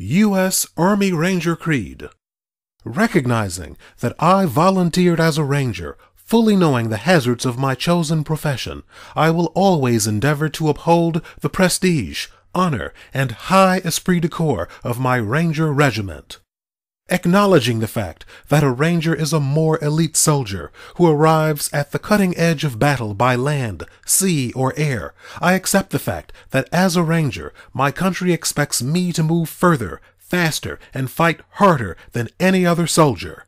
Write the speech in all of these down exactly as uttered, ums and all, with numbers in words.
U S Army Ranger Creed. Recognizing that I volunteered as a ranger, fully knowing the hazards of my chosen profession, I will always endeavor to uphold the prestige, honor, and high esprit de corps of my ranger regiment. Acknowledging the fact that a ranger is a more elite soldier who arrives at the cutting edge of battle by land, sea, or air, I accept the fact that as a ranger, my country expects me to move further, faster, and fight harder than any other soldier.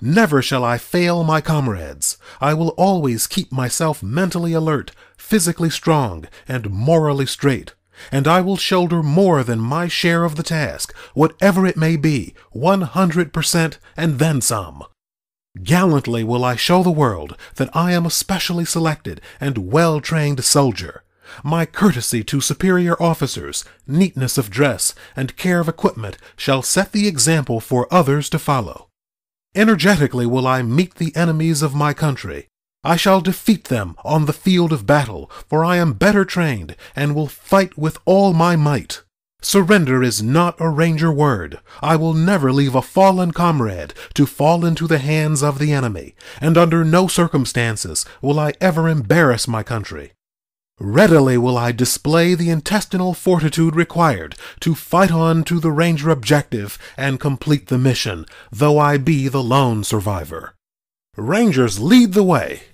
Never shall I fail my comrades. I will always keep myself mentally alert, physically strong, and morally straight. And I will shoulder more than my share of the task, whatever it may be, one hundred percent and then some. Gallantly will I show the world that I am a specially selected and well-trained soldier. My courtesy to superior officers, neatness of dress, and care of equipment shall set the example for others to follow. Energetically will I meet the enemies of my country. I shall defeat them on the field of battle, for I am better trained and will fight with all my might. Surrender is not a ranger word. I will never leave a fallen comrade to fall into the hands of the enemy, and under no circumstances will I ever embarrass my country. Readily will I display the intestinal fortitude required to fight on to the ranger objective and complete the mission, though I be the lone survivor. Rangers lead the way.